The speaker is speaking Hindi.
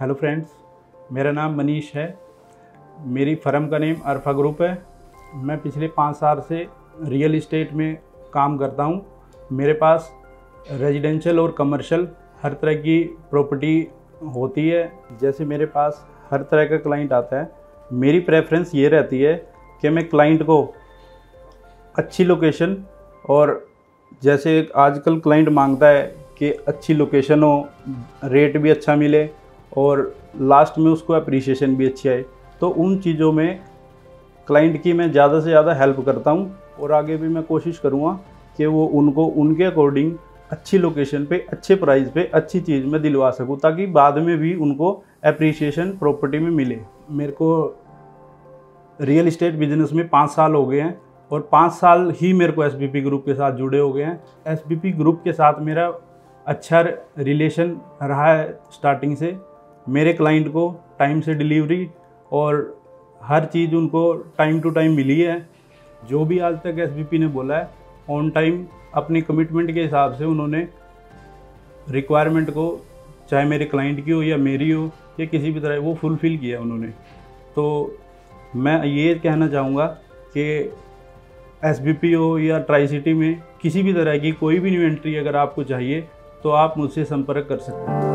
हेलो फ्रेंड्स, मेरा नाम मनीष है। मेरी फर्म का नेम अर्फा ग्रुप है। मैं पिछले 5 साल से रियल इस्टेट में काम करता हूं। मेरे पास रेजिडेंशियल और कमर्शियल हर तरह की प्रॉपर्टी होती है। जैसे मेरे पास हर तरह का क्लाइंट आता है। मेरी प्रेफरेंस ये रहती है कि मैं क्लाइंट को अच्छी लोकेशन, और जैसे आजकल क्लाइंट मांगता है कि अच्छी लोकेशन हो, रेट भी अच्छा मिले और लास्ट में उसको अप्रिसिएशन भी अच्छी आए, तो उन चीज़ों में क्लाइंट की मैं ज़्यादा से ज़्यादा हेल्प करता हूँ। और आगे भी मैं कोशिश करूँगा कि वो उनको उनके अकॉर्डिंग अच्छी लोकेशन पे, अच्छे प्राइस पे, अच्छी चीज़ में दिलवा सकूँ, ताकि बाद में भी उनको अप्रिसिएशन प्रॉपर्टी में मिले। मेरे को रियल इस्टेट बिजनेस में 5 साल हो गए हैं, और 5 साल ही मेरे को SBP ग्रुप के साथ जुड़े हो गए हैं। SBP ग्रुप के साथ मेरा अच्छा रिलेशन रहा है स्टार्टिंग से। मेरे क्लाइंट को टाइम से डिलीवरी और हर चीज़ उनको टाइम टू टाइम मिली है। जो भी आज तक SBP ने बोला है, ऑन टाइम अपने कमिटमेंट के हिसाब से उन्होंने रिक्वायरमेंट को, चाहे मेरे क्लाइंट की हो या मेरी हो या किसी भी तरह, वो फुलफ़िल किया उन्होंने। तो मैं ये कहना चाहूँगा कि SBP हो या ट्राई सिटी में किसी भी तरह की कोई भी इन्वेंट्री अगर आपको चाहिए तो आप मुझसे संपर्क कर सकते हैं।